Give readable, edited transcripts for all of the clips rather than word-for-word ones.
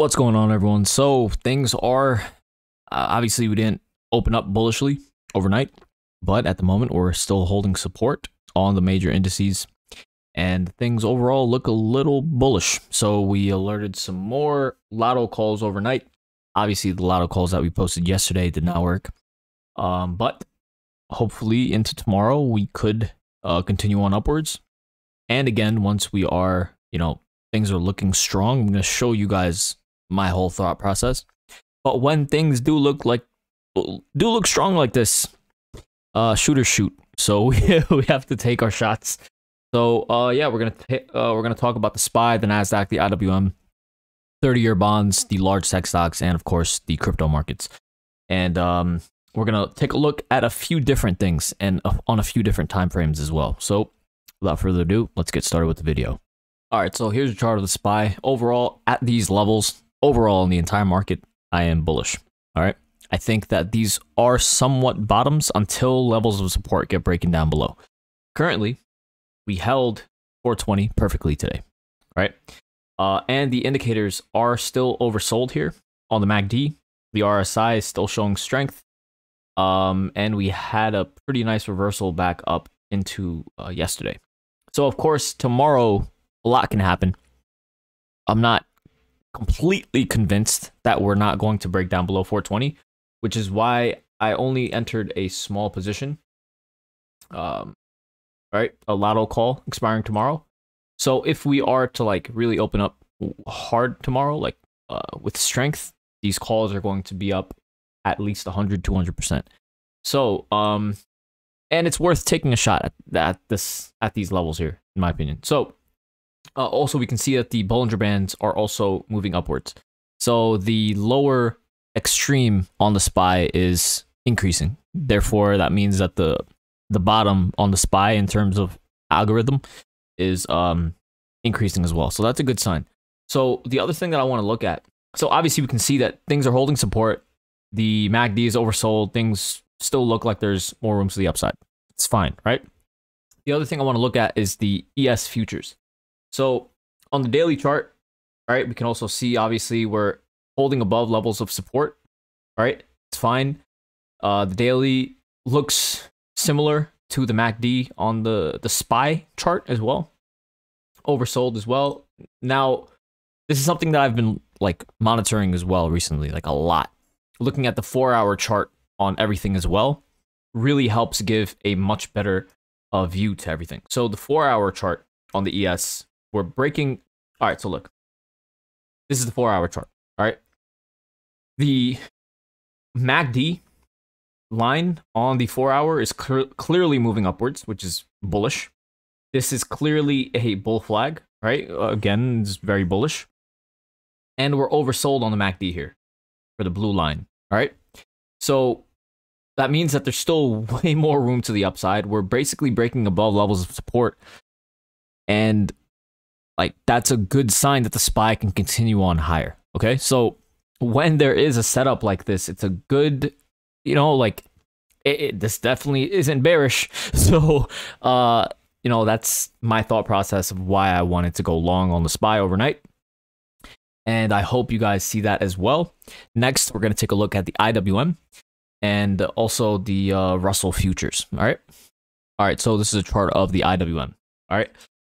What's going on, everyone? So things are obviously we didn't open up bullishly overnight, but at the moment we're still holding support on the major indices and things overall look a little bullish. So we alerted some more lotto calls overnight. Obviously the lotto calls that we posted yesterday did not work, but hopefully into tomorrow we could continue on upwards. And again, once we are, you know, things are looking strong, I'm going to show you guys my whole thought process. But when things do look strong like this, shoot or shoot. So we have to take our shots. So yeah, we're gonna talk about the SPY, the Nasdaq, the IWM, 30-year bonds, the large tech stocks, and of course the crypto markets. And we're gonna take a look at a few different things and on a few different time frames as well. So without further ado, let's get started with the video. All right, so here's a chart of the SPY. Overall, at these levels, overall in the entire market, I am bullish. All right, I think that these are somewhat bottoms until levels of support get breaking down below. Currently, we held 420 perfectly today, right? And the indicators are still oversold here on the MACD. The RSI is still showing strength. And we had a pretty nice reversal back up into yesterday. So, of course, tomorrow, a lot can happen. I'm not completely convinced that we're not going to break down below 420, which is why I only entered a small position. Right, a lotto call expiring tomorrow. So if we are to like really open up hard tomorrow, like with strength, these calls are going to be up at least 100, 200%. So, and it's worth taking a shot at these levels here, in my opinion. So. Also, we can see that the Bollinger Bands are also moving upwards. So the lower extreme on the SPY is increasing. Therefore, that means that the bottom on the SPY in terms of algorithm is increasing as well. So that's a good sign. So the other thing that I want to look at. So obviously, we can see that things are holding support. The MACD is oversold. Things still look like there's more room to the upside. It's fine, right? The other thing I want to look at is the ES futures. So on the daily chart, all right, we can also see, obviously, we're holding above levels of support, all right? It's fine. The daily looks similar to the MACD on the SPY chart as well. Oversold as well. Now, this is something that I've been, like, monitoring as well recently, like a lot. Looking at the 4-hour chart on everything as well really helps give a much better view to everything. So the 4-hour chart on the ES, we're breaking. All right, so look, this is the 4-hour chart. All right, the MACD line on the 4-hour is clearly moving upwards, which is bullish. This is clearly a bull flag, right? Again, it's very bullish. And we're oversold on the MACD here for the blue line. All right, so that means that there's still way more room to the upside. We're basically breaking above levels of support. And like that's a good sign that the SPY can continue on higher. Okay, so when there is a setup like this, it's a good, you know, like this definitely isn't bearish. So, you know, that's my thought process of why I wanted to go long on the SPY overnight. And I hope you guys see that as well. Next, we're going to take a look at the IWM and also the Russell futures. All right. All right. So this is a chart of the IWM. All right.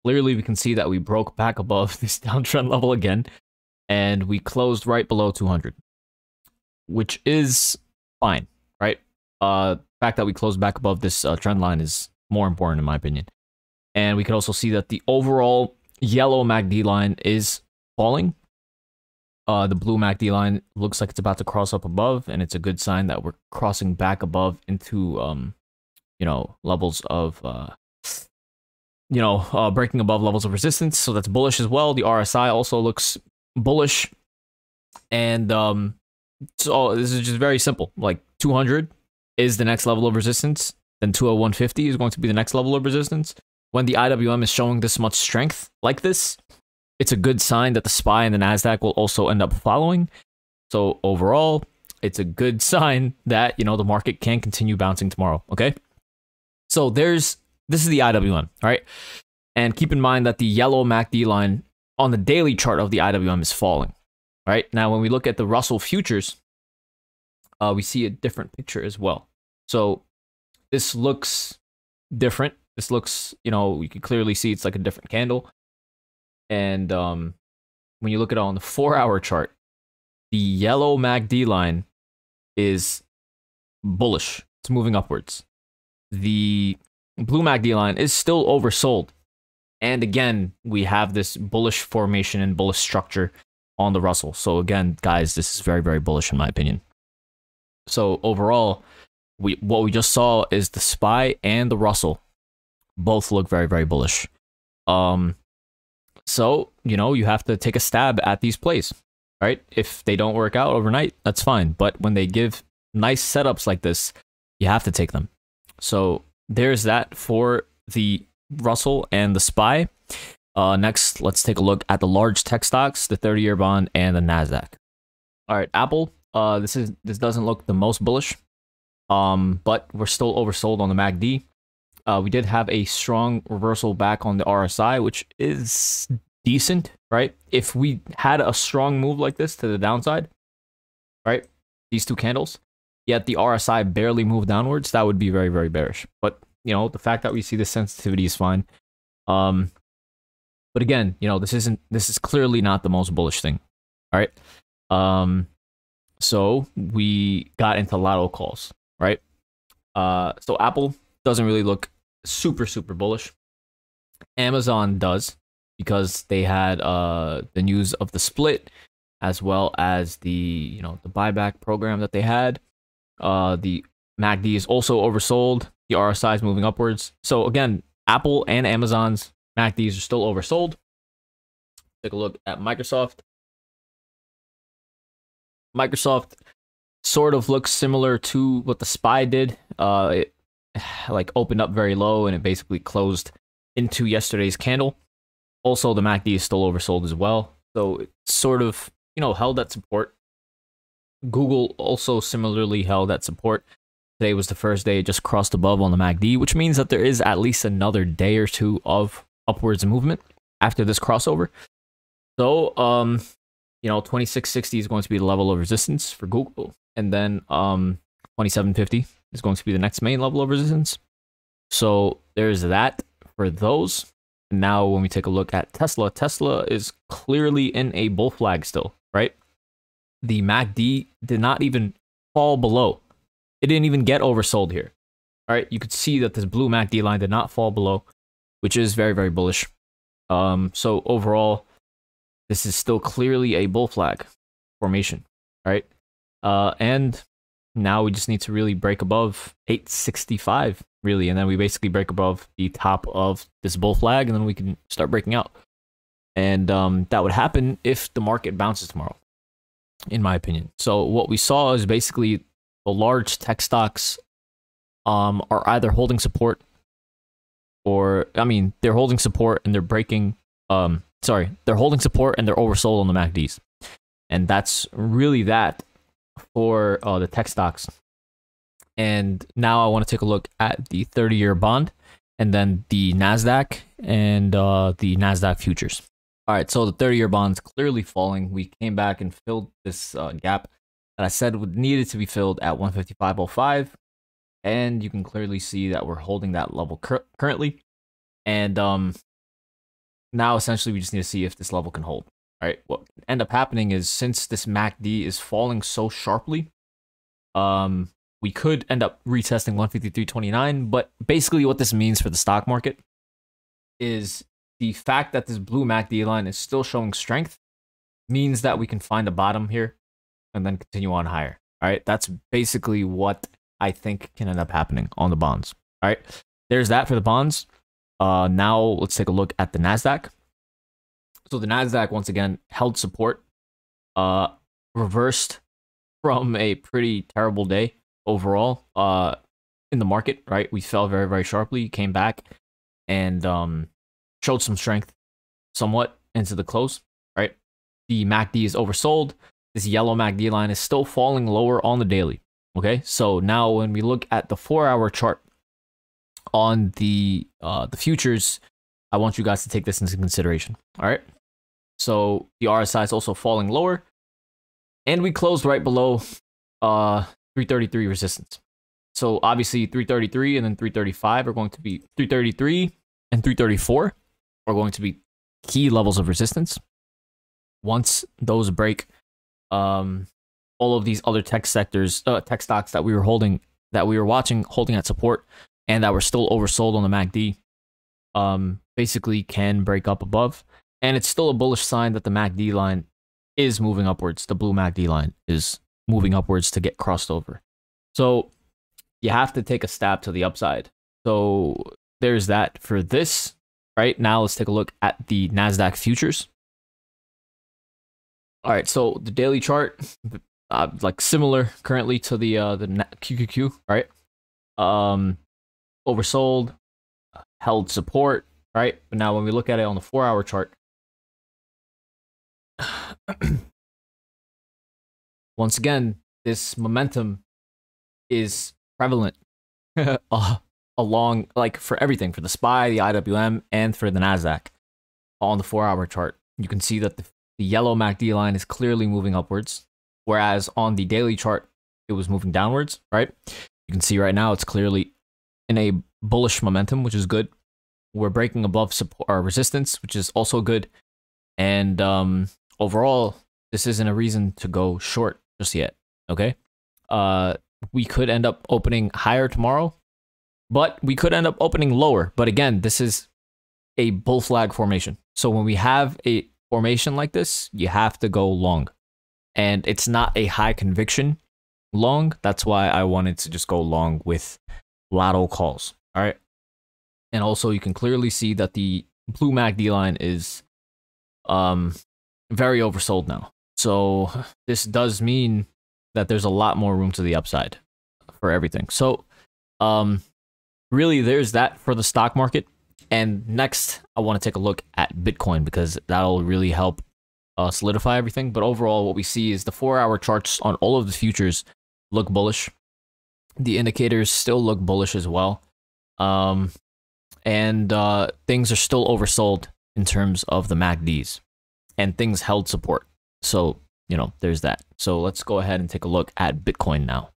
Clearly, we can see that we broke back above this downtrend level again, and we closed right below 200, which is fine, right? The fact that we closed back above this trend line is more important, in my opinion. And we can also see that the overall yellow MACD line is falling. The blue MACD line looks like it's about to cross up above, and it's a good sign that we're crossing back above into, you know, levels of... you know, breaking above levels of resistance. So that's bullish as well. The RSI also looks bullish. And so this is just very simple. Like 200 is the next level of resistance. Then 201.50 is going to be the next level of resistance. When the IWM is showing this much strength like this, it's a good sign that the SPY and the NASDAQ will also end up following. So overall, it's a good sign that, you know, the market can continue bouncing tomorrow. Okay. So there's... This is the IWM, all right? And keep in mind that the yellow MACD line on the daily chart of the IWM is falling. All right, now when we look at the Russell futures, we see a different picture as well. So this looks different. This looks, you know, you can clearly see it's like a different candle. And when you look at it on the 4-hour chart, the yellow MACD line is bullish. It's moving upwards. The blue MACD line is still oversold. And again, we have this bullish formation and bullish structure on the Russell. So again, guys, this is very, very bullish in my opinion. So overall, what we just saw is the SPY and the Russell both look very, very bullish. So, you know, you have to take a stab at these plays, right? If they don't work out overnight, that's fine. But when they give nice setups like this, you have to take them. So there's that for the Russell and the SPY. Next, let's take a look at the large tech stocks, the 30-year bond and the Nasdaq. All right, Apple. This doesn't look the most bullish, but we're still oversold on the MACD. We did have a strong reversal back on the RSI, which is decent, right? If we had a strong move like this to the downside, right? These two candles, yet the RSI barely moved downwards, that would be very, very bearish. But, you know, the fact that we see the sensitivity is fine. But again, you know, this is clearly not the most bullish thing. All right. So we got into Lotto calls, right? So Apple doesn't really look super, super bullish. Amazon does, because they had the news of the split, as well as the, you know, the buyback program that they had. The MACD is also oversold. The RSI is moving upwards. So again, Apple and Amazon's MACDs are still oversold. Take a look at Microsoft. Microsoft sort of looks similar to what the SPY did. It like opened up very low and it basically closed into yesterday's candle. Also, the MACD is still oversold as well. So it sort of, you know, held at support. Google also similarly held at support. Today was the first day it just crossed above on the MACD, which means that there is at least another day or two of upwards movement after this crossover. So, you know, 2660 is going to be the level of resistance for Google. And then 2750 is going to be the next main level of resistance. So there's that for those. Now, when we take a look at Tesla, Tesla is clearly in a bull flag still, right? The MACD did not even fall below. It didn't even get oversold here. All right, you could see that this blue MACD line did not fall below, which is very, very bullish. So overall, this is still clearly a bull flag formation, right? And now we just need to really break above 865, really. And then we basically break above the top of this bull flag, and then we can start breaking out. And that would happen if the market bounces tomorrow, in my opinion. So what we saw is basically the large tech stocks are either holding support or, I mean, they're holding support and they're breaking, they're holding support and they're oversold on the MACDs. And that's really that for the tech stocks. And now I want to take a look at the 30-year bond and then the Nasdaq and the Nasdaq futures. All right, so the 30-year bond's clearly falling. We came back and filled this gap that I said would needed to be filled at 155.05, and you can clearly see that we're holding that level currently. And now essentially we just need to see if this level can hold. All right, what can end up happening is, since this MACD is falling so sharply, we could end up retesting 153.29. But basically what this means for the stock market is the fact that this blue MACD line is still showing strength means that we can find a bottom here and then continue on higher. All right, that's basically what I think can end up happening on the bonds. All right, there's that for the bonds. Now let's take a look at the Nasdaq. So the Nasdaq once again held support, reversed from a pretty terrible day overall in the market. Right, we fell very, very sharply, came back, and showed some strength somewhat into the close. Right, the MACD is oversold. This yellow MACD line is still falling lower on the daily. Okay, so now when we look at the 4-hour chart on the futures, I want you guys to take this into consideration. All right, so the RSI is also falling lower. And we closed right below 333 resistance. So obviously 333 and then 335 are going to be 333 and 334 are going to be key levels of resistance. Once those break, all of these other tech sectors, tech stocks that we were holding, that we were watching, holding at support, and that were still oversold on the MACD, basically can break up above. And it's still a bullish sign that the MACD line is moving upwards. The blue MACD line is moving upwards to get crossed over. So you have to take a stab to the upside. So there's that for this. Right now, let's take a look at the NASDAQ futures. All right, so the daily chart, like similar currently to the QQQ, right? Oversold, held support, right? But now when we look at it on the 4-hour chart, once again, this momentum is prevalent along, like, for everything, for the SPY, the IWM, and for the NASDAQ on the 4-hour chart. You can see that the yellow MACD line is clearly moving upwards, whereas on the daily chart, it was moving downwards, right? You can see right now it's clearly in a bullish momentum, which is good. We're breaking above support or resistance, which is also good. And overall, this isn't a reason to go short just yet, okay? We could end up opening higher tomorrow, but we could end up opening lower. But again, this is a bull flag formation. So when we have a formation like this, you have to go long, and it's not a high conviction long. That's why I wanted to just go long with Lotto calls. All right, and also you can clearly see that the blue MACD line is very oversold now, so this does mean that there's a lot more room to the upside for everything. So really, there's that for the stock market. And next, I want to take a look at Bitcoin, because that'll really help solidify everything. But overall, what we see is the 4-hour charts on all of the futures look bullish. The indicators still look bullish as well. Things are still oversold in terms of the MACDs, and things held support. So, you know, there's that. So let's go ahead and take a look at Bitcoin now.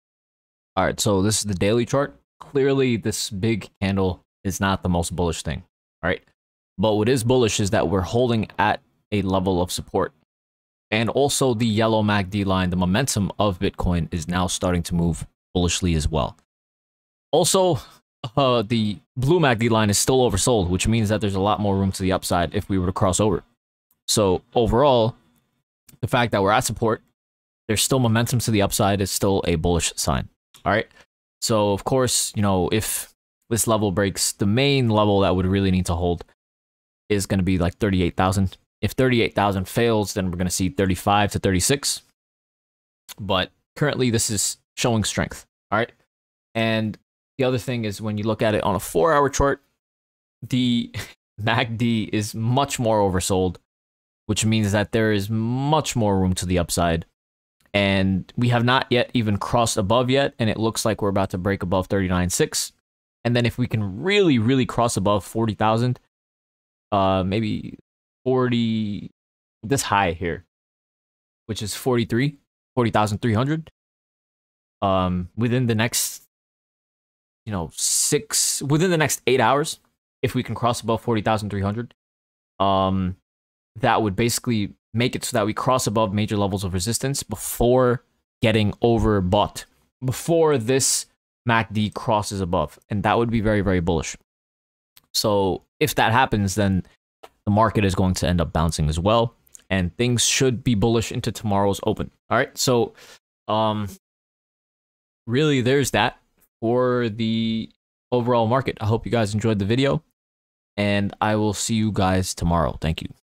All right, so this is the daily chart. Clearly, this big candle is not the most bullish thing, right? But what is bullish is that we're holding at a level of support. And also the yellow MACD line, the momentum of Bitcoin is now starting to move bullishly as well. Also, the blue MACD line is still oversold, which means that there's a lot more room to the upside if we were to cross over. So overall, the fact that we're at support, there's still momentum to the upside, is still a bullish sign. All right. So of course, you know, if this level breaks, the main level that would really need to hold is going to be like 38,000. If 38,000 fails, then we're going to see 35 to 36. But currently, this is showing strength. All right. And the other thing is, when you look at it on a 4-hour chart, the MACD is much more oversold, which means that there is much more room to the upside. And we have not yet even crossed above yet. And it looks like we're about to break above 39.6. And then if we can really, really cross above 40,000, maybe 40, this high here, which is 43, 40,300, within the next, you know, within the next 8 hours, if we can cross above 40,300, that would basically make it so that we cross above major levels of resistance before getting overbought, before this MACD crosses above, and that would be very, very bullish. So if that happens, then the market is going to end up bouncing as well, and things should be bullish into tomorrow's open. All right, so really, there's that for the overall market. I hope you guys enjoyed the video, and I will see you guys tomorrow. Thank you.